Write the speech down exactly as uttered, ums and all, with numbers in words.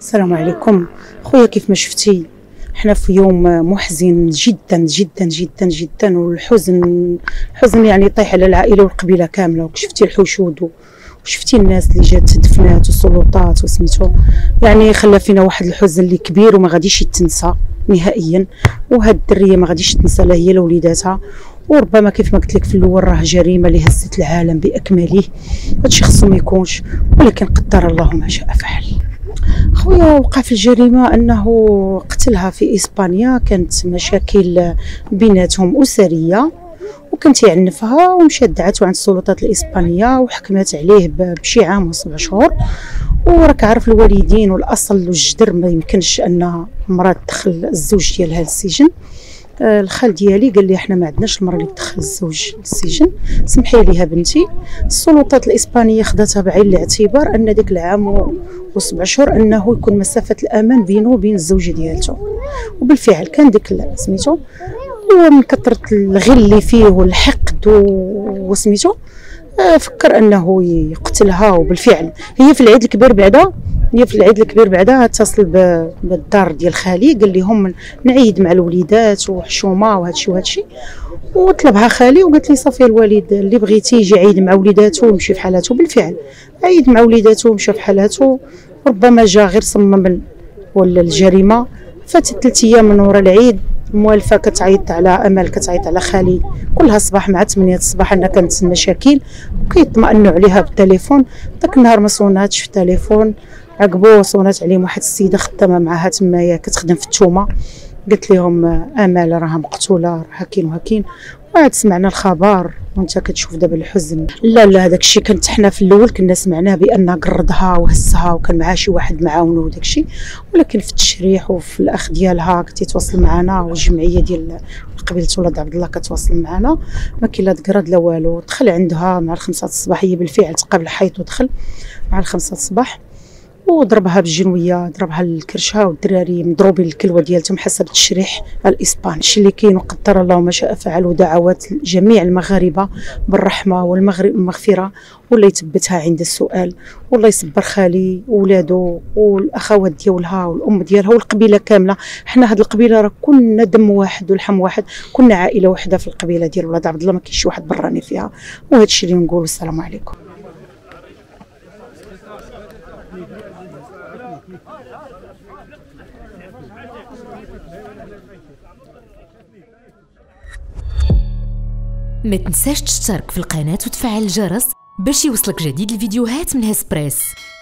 السلام عليكم خويا. كيف ما شفتي حنا في يوم محزن جدا جدا جدا جدا، والحزن حزن يعني طيح على العائله والقبيله كامله. وشفتي الحشود وشفتي الناس اللي جات دفنات والسلطات وسميتو، يعني خلى فينا واحد الحزن اللي كبير وما غاديش يتنسى نهائيا. وهاد الدريه ما غاديش تنسى لا هي لا وليداتها، وربما كيف ما قلت لك في الاول راه جريمه اللي هزت العالم باكمله. هادشي خصو ما يكونش، ولكن قدر الله ما شاء فعل. خويا وقع في الجريمه انه قتلها في اسبانيا، كانت مشاكل بيناتهم اسريه وكانت يعنفها، ومشات دعاتو عند السلطات الاسبانيه وحكمت عليه بشي عام وسبع شهور. وراك عارف الوالدين والاصل والجدر ما يمكنش ان المراه تدخل الزوج ديالها للسجن. آه الخال ديالي قال لي حنا ما عندناش المراه اللي تدخل الزوج للسجن، سمحي ليها بنتي. السلطات الاسبانيه خداتها بعين الاعتبار ان ديك العام وسبع شهور انه يكون مسافه الامان بينه وبين الزوجه ديالته، وبالفعل كان ديك سميتو من كثره الغل اللي فيه والحقد وسميتو فكر انه يقتلها. وبالفعل هي في العيد الكبير بعدا هي في العيد الكبير بعدا اتصل بالدار ديال خالي، قال لهم نعيد مع الوليدات وحشومه وهادشي وهادشي، وطلبها خالي وقالت لي صافي الوالد اللي بغيتي يجي عيد مع وليداتو ويمشي في حالاتو. بالفعل عيد مع وليداتو ومشى في حالاتو. ربما جا غير صمم ولا الجريمه، فاتت ثلاث ايام من ورا العيد موالفه كتعيط على امل، كتعيط على خالي كلها الصباح مع ثمانية الصباح انها كانت المشاكل، وكيطمئنوا عليها بالتليفون. داك النهار ما صوناتش في التليفون، عقبوه صونات عليهم واحد السيده خدامه معاها تمايا كتخدم في التومه، قالت لهم امل راها مقتوله راها كاين وهكين. وعاد سمعنا الخبر وانت كتشوف دابا الحزن. لا لا داك الشيء كانت حنا في الاول كنا سمعناه بان قردها وهزها وكان معها شي واحد معاونه وداك الشيء، ولكن في التشريح وفي الاخ ديالها كنت يتواصل معنا والجمعيه ديال قبيله اولاد عبد الله كتواصل معنا، ما كاين لا تقرد لا والو. دخل عندها مع الخمسة الصباح، هي بالفعل تقابل الحيط ودخل مع الخمسة الصباح وضربها بالجنويه، ضربها الكرشه، والدراري مضروبين الكلوه ديالتهم حسب التشريح الاسباني. الشيء اللي كاين وقدر الله ما شاء فعل، ودعوات جميع المغاربه بالرحمه والمغفره، والله يثبتها عند السؤال، والله يصبر خالي وولادو والاخوات ديالها والام ديالها والقبيله كامله. حنا هاد القبيله راه كنا دم واحد والحم واحد، كنا عائله واحده في القبيله ديال ولاد عبد الله، ما كاينش واحد براني فيها. وهذا الشيء اللي نقول. السلام عليكم. ما تنساش تشترك في القناة وتفعل الجرس باش يوصلك جديد الفيديوهات من هسبريس.